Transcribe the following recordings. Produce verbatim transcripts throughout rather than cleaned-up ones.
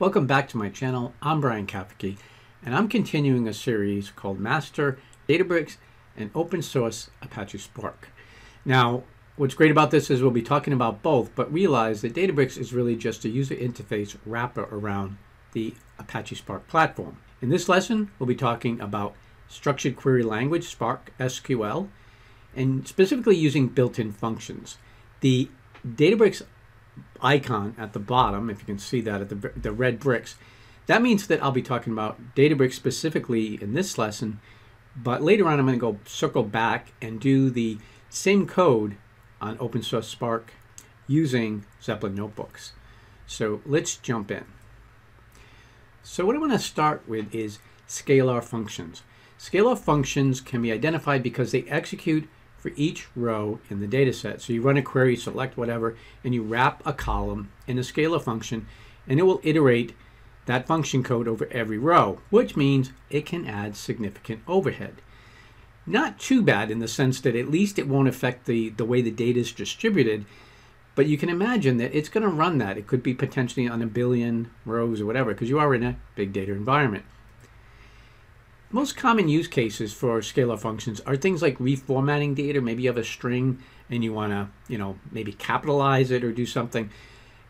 Welcome back to my channel. I'm Bryan Cafferky, and I'm continuing a series called Master Databricks and Open Source Apache Spark. Now, what's great about this is we'll be talking about both, but realize that Databricks is really just a user interface wrapper around the Apache Spark platform. In this lesson, we'll be talking about structured query language, Spark S Q L, and specifically using built-in functions. The Databricks icon at the bottom, if you can see that, at the, the red bricks, that means that I'll be talking about Databricks specifically in this lesson, but later on I'm going to go circle back and do the same code on open source Spark using Zeppelin notebooks. So let's jump in. So what I want to start with is scalar functions. Scalar functions can be identified because they execute for each row in the data set. So you run a query, select whatever, and you wrap a column in a scalar function, and it will iterate that function code over every row, which means it can add significant overhead. Not too bad in the sense that at least it won't affect the, the way the data is distributed, but you can imagine that it's going to run that. It could be potentially on a billion rows or whatever, because you are in a big data environment. Most common use cases for scalar functions are things like reformatting data. Maybe you have a string and you want to, you know, maybe capitalize it or do something.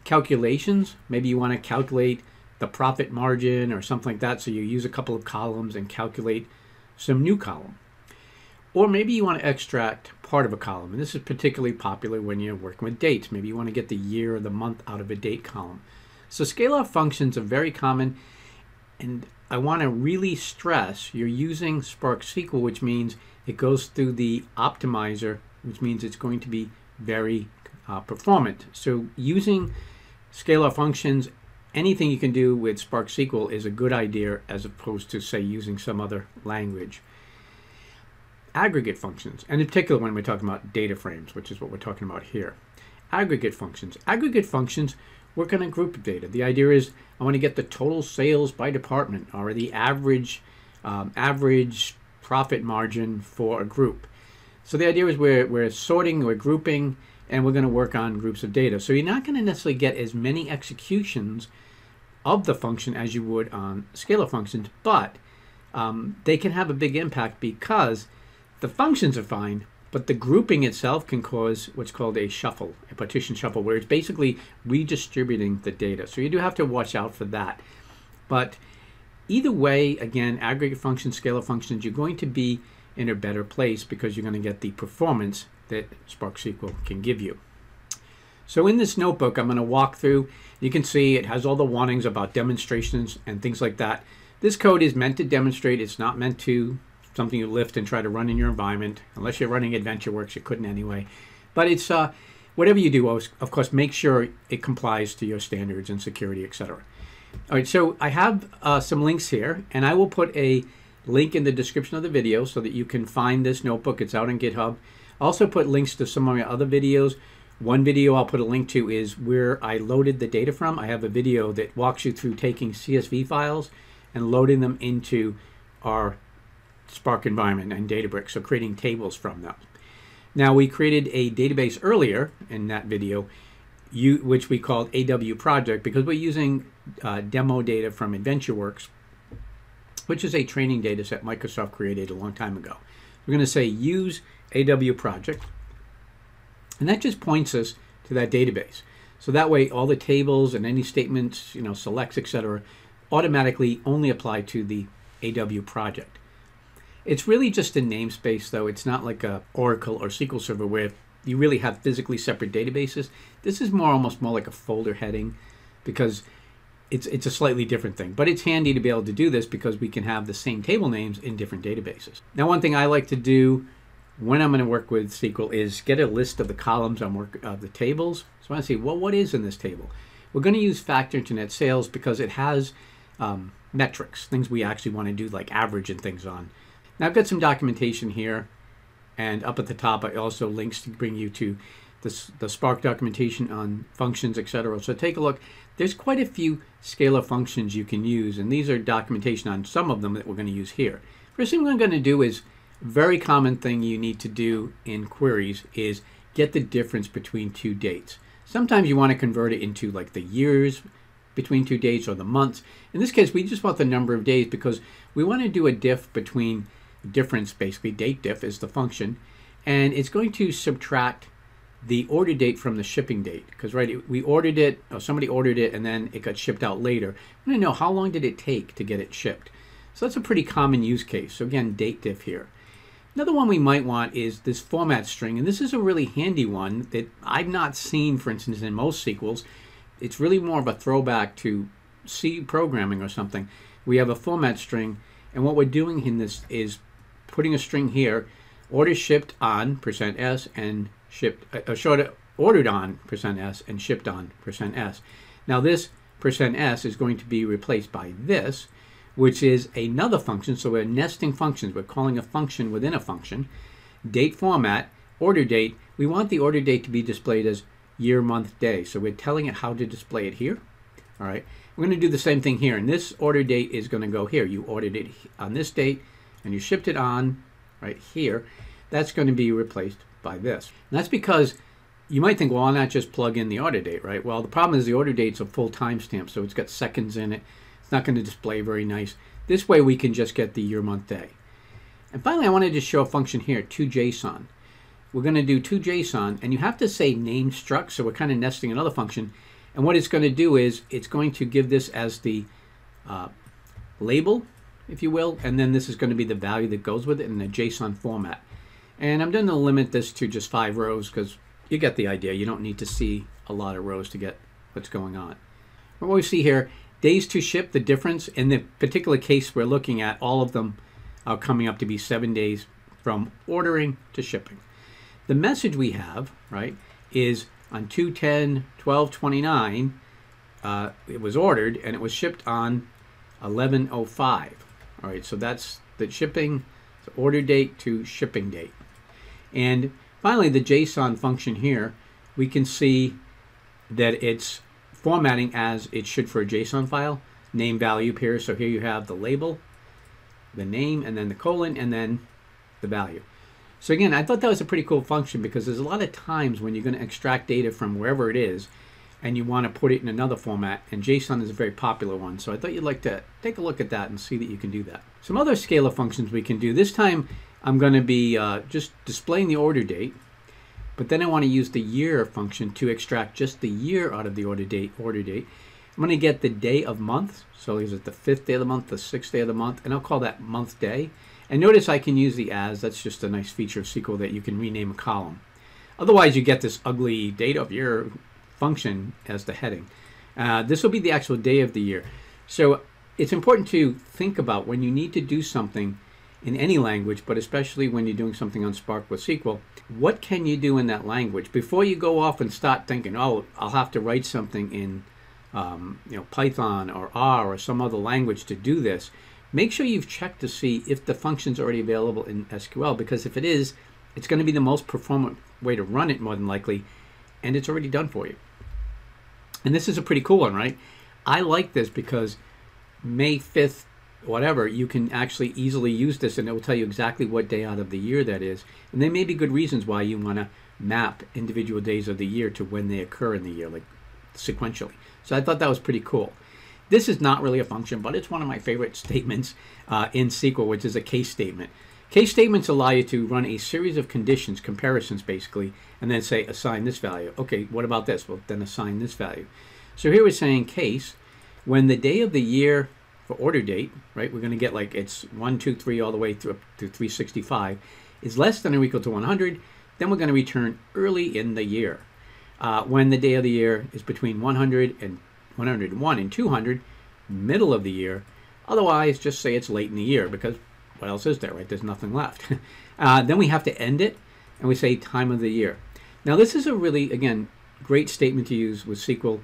Calculations, maybe you want to calculate the profit margin or something like that. So you use a couple of columns and calculate some new column. Or maybe you want to extract part of a column. And this is particularly popular when you're working with dates. Maybe you want to get the year or the month out of a date column. So scalar functions are very common. And I want to really stress you're using Spark S Q L, which means it goes through the optimizer, which means it's going to be very uh, performant. So using scalar functions, anything you can do with Spark S Q L is a good idea as opposed to, say, using some other language. Aggregate functions, and in particular when we're talking about data frames, which is what we're talking about here. Aggregate functions. Aggregate functions work on a group of data. The idea is I want to get the total sales by department or the average um, average profit margin for a group. So the idea is we're, we're sorting, we're grouping, and we're going to work on groups of data. So you're not going to necessarily get as many executions of the function as you would on scalar functions, but um, they can have a big impact because the functions are fine, but the grouping itself can cause what's called a shuffle, a partition shuffle, where it's basically redistributing the data. So you do have to watch out for that. But either way, again, aggregate functions, scalar functions, you're going to be in a better place because you're going to get the performance that Spark S Q L can give you. So in this notebook, I'm going to walk through. You can see it has all the warnings about demonstrations and things like that. This code is meant to demonstrate. It's not meant to something you lift and try to run in your environment. Unless you're running AdventureWorks, you couldn't anyway. But it's uh, whatever you do, of course, make sure it complies to your standards and security, et cetera. All right, so I have uh, some links here, and I will put a link in the description of the video so that you can find this notebook. It's out on GitHub. I also put links to some of my other videos. One video I'll put a link to is where I loaded the data from. I have a video that walks you through taking C S V files and loading them into our Spark environment and Databricks, so creating tables from them. Now, we created a database earlier in that video, you, which we called A W Project, because we're using uh, demo data from AdventureWorks, which is a training data set Microsoft created a long time ago. We're going to say use A W Project, and that just points us to that database. So that way, all the tables and any statements, you know, selects, et cetera, automatically only apply to the A W Project. It's really just a namespace, though. It's not like a Oracle or S Q L Server where you really have physically separate databases. This is more almost more like a folder heading because it's, it's a slightly different thing. But it's handy to be able to do this because we can have the same table names in different databases. Now, one thing I like to do when I'm going to work with S Q L is get a list of the columns on work of the tables. So I want to see, well, what is in this table? We're going to use Fact Internet Sales because it has um, metrics, things we actually want to do, like average and things on. Now, I've got some documentation here, and up at the top, I also links to bring you to this, the Spark documentation on functions, et cetera. So take a look. There's quite a few scalar functions you can use, and these are documentation on some of them that we're going to use here. First thing I'm going to do is a very common thing you need to do in queries is get the difference between two dates. Sometimes you want to convert it into like the years between two dates or the months. In this case, we just want the number of days because we want to do a diff between difference, basically date diff is the function, and it's going to subtract the order date from the shipping date, because right, we ordered it, or somebody ordered it, and then it got shipped out later. I want to know how long did it take to get it shipped. So that's a pretty common use case. So again, date diff here. Another one we might want is this format string, and this is a really handy one that I've not seen, for instance, in most sequels. It's really more of a throwback to C programming or something. We have a format string, and what we're doing in this is putting a string here, order shipped on percent S and shipped, uh, short, ordered on percent S and shipped on percent S. Now this percent S is going to be replaced by this, which is another function, so we're nesting functions. We're calling a function within a function. Date format, order date. We want the order date to be displayed as year, month, day. So we're telling it how to display it here. All right, we're gonna do the same thing here, and this order date is gonna go here. You ordered it on this date, and you shipped it on right here. That's gonna be replaced by this. And that's because you might think, well, why not just plug in the order date, right? Well, the problem is the order date's a full timestamp, so it's got seconds in it. It's not going to display very nice. This way we can just get the year, month, day. And finally, I wanted to show a function here, to JSON. We're going to do to JSON, and you have to say name struct, so we're kind of nesting another function. And what it's going to do is it's going to give this as the uh, label, if you will, and then this is going to be the value that goes with it in the JSON format. And I'm going to limit this to just five rows because you get the idea. You don't need to see a lot of rows to get what's going on. But what we see here, days to ship, the difference. In the particular case we're looking at, all of them are coming up to be seven days from ordering to shipping. The message we have, right, is on two ten twelve twenty-nine, uh, it was ordered and it was shipped on eleven oh five. All right, so that's the shipping, the order date to shipping date. And finally, the JSON function here, we can see that it's formatting as it should for a JSON file, name value pair. So here you have the label, the name, and then the colon, and then the value. So again, I thought that was a pretty cool function because there's a lot of times when you're going to extract data from wherever it is and you want to put it in another format, and JSON is a very popular one. So I thought you'd like to take a look at that and see that you can do that. Some other scalar functions we can do. This time I'm going to be uh, just displaying the order date, but then I want to use the year function to extract just the year out of the order date. Order date. I'm going to get the day of month. So is it the fifth day of the month, the sixth day of the month, and I'll call that month day. And notice I can use the as. That's just a nice feature of S Q L that you can rename a column. Otherwise, you get this ugly date of year function as the heading. Uh, this will be the actual day of the year. So it's important to think about when you need to do something in any language, but especially when you're doing something on Spark with S Q L, what can you do in that language before you go off and start thinking, oh, I'll have to write something in um, you know, Python or R or some other language to do this. Make sure you've checked to see if the function's already available in S Q L, because if it is, it's going to be the most performant way to run it more than likely, and it's already done for you. And this is a pretty cool one, right? I like this because May fifth, whatever, you can actually easily use this and it will tell you exactly what day out of the year that is. And there may be good reasons why you want to map individual days of the year to when they occur in the year, like sequentially. So I thought that was pretty cool. This is not really a function, but it's one of my favorite statements uh, in S Q L, which is a case statement. Case statements allow you to run a series of conditions, comparisons basically, and then say assign this value. Okay, what about this? Well, then assign this value. So here we're saying case, when the day of the year for order date, right, we're going to get like it's one two three all the way through up to three sixty-five, is less than or equal to one hundred, then we're going to return early in the year. Uh, when the day of the year is between one hundred and one hundred one and two hundred, middle of the year, otherwise just say it's late in the year because what else is there, right? There's nothing left. Uh, then we have to end it, and we say time of the year. Now, this is a really, again, great statement to use with S Q L.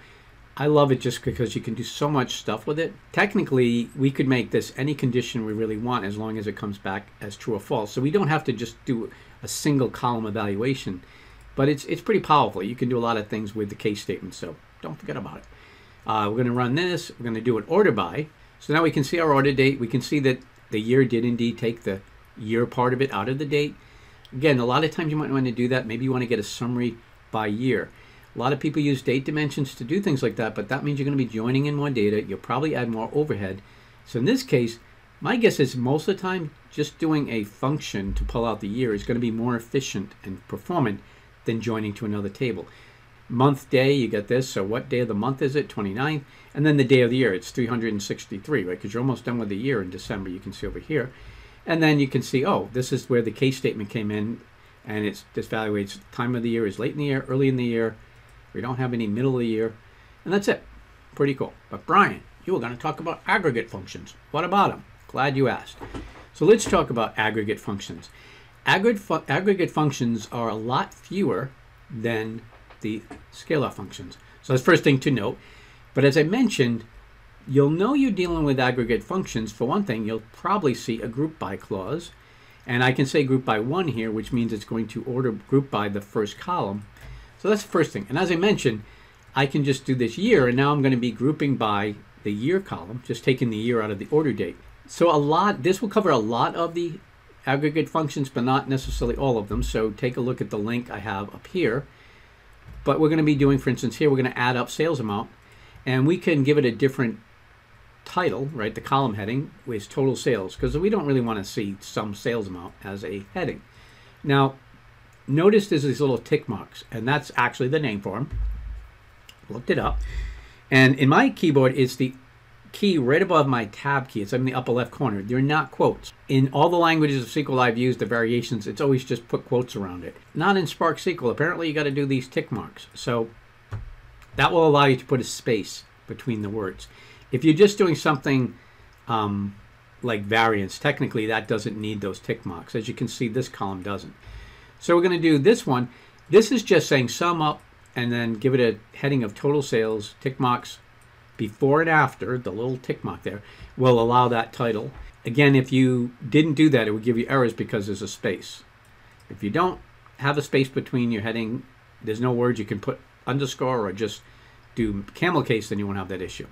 I love it just because you can do so much stuff with it. Technically, we could make this any condition we really want as long as it comes back as true or false. So we don't have to just do a single column evaluation, but it's, it's pretty powerful. You can do a lot of things with the case statement, so don't forget about it. Uh, we're going to run this. We're going to do an order by. So now we can see our order date. We can see that the year did indeed take the year part of it out of the date. Again, a lot of times you might want to do that. Maybe you want to get a summary by year. A lot of people use date dimensions to do things like that, but that means you're going to be joining in more data. You'll probably add more overhead. So in this case, my guess is most of the time, just doing a function to pull out the year is going to be more efficient and performant than joining to another table. Month, day, you get this. So what day of the month is it? twenty-ninth. And then the day of the year, it's three hundred sixty-three, right? Because you're almost done with the year in December. You can see over here. And then you can see, oh, this is where the case statement came in. And it just evaluates time of the year is late in the year, early in the year. We don't have any middle of the year. And that's it. Pretty cool. But Bryan, you were going to talk about aggregate functions. What about them? Glad you asked. So let's talk about aggregate functions. Aggregate, fu aggregate functions are a lot fewer than the scalar functions. So that's the first thing to note. But as I mentioned, you'll know you're dealing with aggregate functions. For one thing, you'll probably see a group by clause. And I can say group by one here, which means it's going to order group by the first column. So that's the first thing. And as I mentioned, I can just do this year, and now I'm going to be grouping by the year column, just taking the year out of the order date. So a lot, this will cover a lot of the aggregate functions, but not necessarily all of them. So take a look at the link I have up here. But we're going to be doing, for instance, here, we're going to add up sales amount, and we can give it a different title, right? The column heading is total sales, because we don't really want to see some sales amount as a heading. Now, notice there's these little tick marks, and that's actually the name for them. Looked it up. And in my keyboard, it's the key right above my tab key. It's in the upper left corner. They're not quotes. In all the languages of S Q L I've used, the variations, it's always just put quotes around it. Not in Spark S Q L. Apparently, you got to do these tick marks. So that will allow you to put a space between the words. If you're just doing something um, like variance, technically, that doesn't need those tick marks. As you can see, this column doesn't. So we're going to do this one. This is just saying sum up and then give it a heading of total sales, tick marks, before and after, the little tick mark there, will allow that title. Again, if you didn't do that, it would give you errors because there's a space. If you don't have a space between your heading, there's no word, you can put underscore or just do camel case, then you won't have that issue.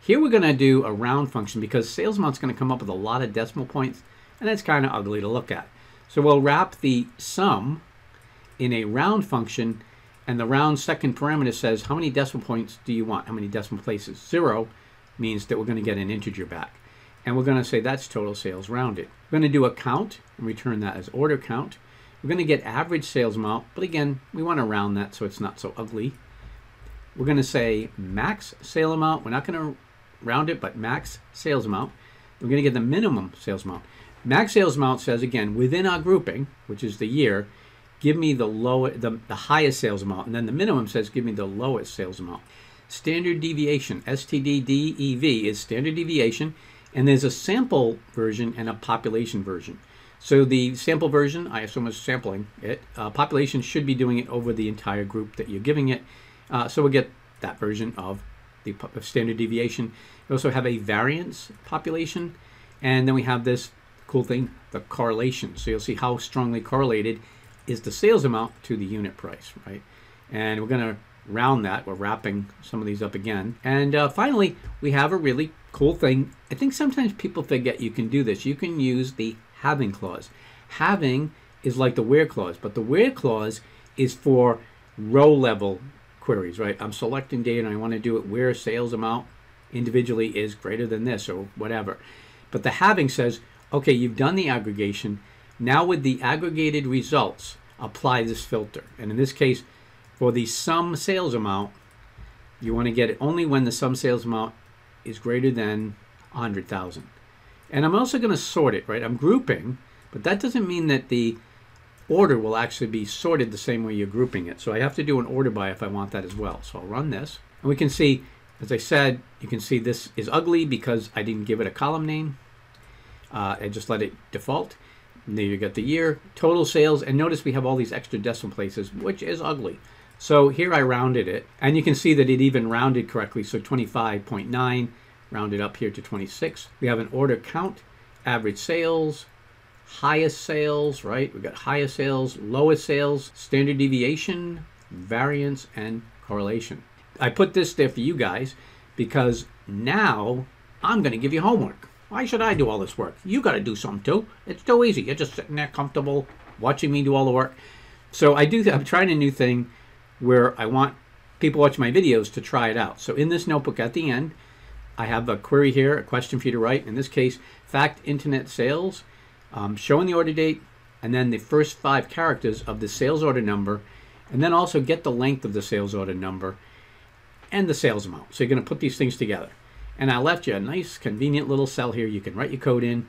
Here we're going to do a round function because sales amount's going to come up with a lot of decimal points, and that's kind of ugly to look at. So we'll wrap the sum in a round function, and the round second parameter says, how many decimal points do you want? How many decimal places? Zero means that we're going to get an integer back. And we're going to say that's total sales rounded. We're going to do a count and return that as order count. We're going to get average sales amount, but again, we want to round that so it's not so ugly. We're going to say max sale amount. We're not going to round it, but max sales amount. We're going to get the minimum sales amount. Max sales amount says, again, within our grouping, which is the year, give me the lower, the, the highest sales amount. And then the minimum says, give me the lowest sales amount. Standard deviation, S T D D E V, is standard deviation. And there's a sample version and a population version. So the sample version, I assume, is sampling it. Uh, population should be doing it over the entire group that you're giving it. Uh, so we'll get that version of the of standard deviation. We also have a variance population. And then we have this cool thing, the correlation. So you'll see how strongly correlated is the sales amount to the unit price, right? And we're going to round that. We're wrapping some of these up again. And uh, finally, we have a really cool thing. I think sometimes people forget you can do this. You can use the having clause. Having is like the where clause, but the where clause is for row level queries, right? I'm selecting data and I want to do it where sales amount individually is greater than this or whatever. But the having says, okay, you've done the aggregation. Now with the aggregated results, apply this filter. And in this case, for the sum sales amount, you want to get it only when the sum sales amount is greater than one hundred thousand. And I'm also going to sort it, right? I'm grouping, but that doesn't mean that the order will actually be sorted the same way you're grouping it. So I have to do an order by if I want that as well. So I'll run this. And we can see, as I said, you can see this is ugly because I didn't give it a column name. Uh, I just let it default. There you got the year, total sales, and notice we have all these extra decimal places, which is ugly. So here I rounded it, and you can see that it even rounded correctly. So twenty-five point nine rounded up here to twenty-six. We have an order count, average sales, highest sales, right? We've got highest sales, lowest sales, standard deviation, variance, and correlation. I put this there for you guys because now I'm going to give you homework. Why should I do all this work? You got to do something too. It's too easy. You're just sitting there comfortable watching me do all the work. So I do, I'm trying a new thing where I want people watch my videos to try it out. So in this notebook at the end, I have a query here, a question for you to write. In this case, Fact Internet Sales, um, showing the order date, and then the first five characters of the sales order number, and then also get the length of the sales order number and the sales amount. So you're going to put these things together. And I left you a nice, convenient little cell here. You can write your code in.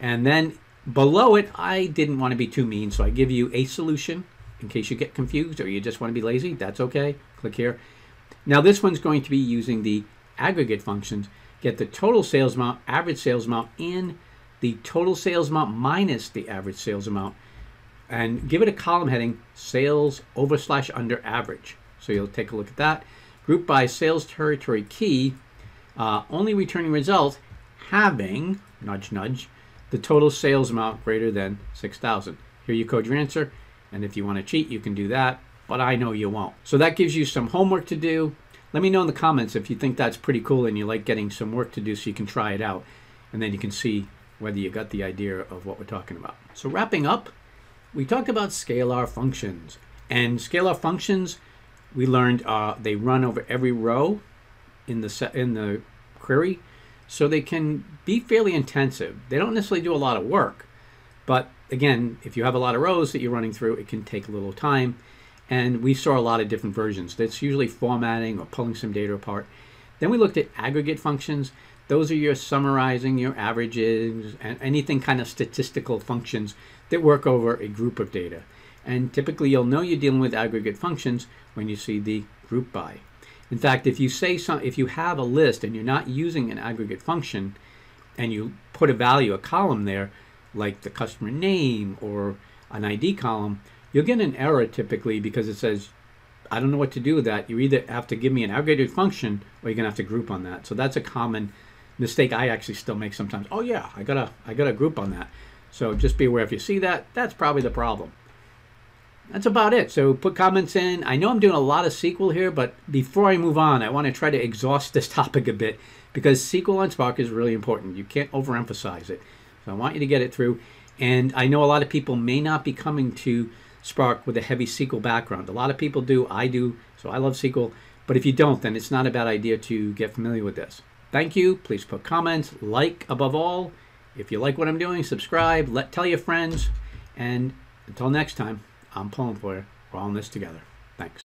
And then below it, I didn't want to be too mean, so I give you a solution in case you get confused or you just want to be lazy. That's okay. Click here. Now this one's going to be using the aggregate functions. Get the total sales amount, average sales amount, and the total sales amount minus the average sales amount, and give it a column heading, sales over slash under average. So you'll take a look at that. Group by sales territory key, uh, only returning result having, nudge, nudge, the total sales amount greater than six thousand. Here you code your answer, and if you want to cheat, you can do that, but I know you won't. So that gives you some homework to do. Let me know in the comments if you think that's pretty cool and you like getting some work to do so you can try it out, and then you can see whether you got the idea of what we're talking about. So wrapping up, we talked about scalar functions, and scalar functions we learned uh, they run over every row in the in the query, so they can be fairly intensive. They don't necessarily do a lot of work, but again, if you have a lot of rows that you're running through, it can take a little time. And we saw a lot of different versions. That's usually formatting or pulling some data apart. Then we looked at aggregate functions. Those are your summarizing, your averages, and anything kind of statistical functions that work over a group of data. And typically you'll know you're dealing with aggregate functions when you see the group by. In fact, if you say some, if you have a list and you're not using an aggregate function and you put a value, a column there, like the customer name or an I D column, you'll get an error typically because it says, I don't know what to do with that. You either have to give me an aggregated function or you're going to have to group on that. So that's a common mistake I actually still make sometimes. Oh yeah, I gotta I gotta group on that. So just be aware if you see that, that's probably the problem. That's about it. So put comments in. I know I'm doing a lot of S Q L here, but before I move on, I want to try to exhaust this topic a bit because S Q L on Spark is really important. You can't overemphasize it. So I want you to get it through. And I know a lot of people may not be coming to Spark with a heavy S Q L background. A lot of people do. I do. So I love S Q L. But if you don't, then it's not a bad idea to get familiar with this. Thank you. Please put comments, like above all. If you like what I'm doing, subscribe, let tell your friends. And until next time, I'm pulling for you. We're all in this together. Thanks.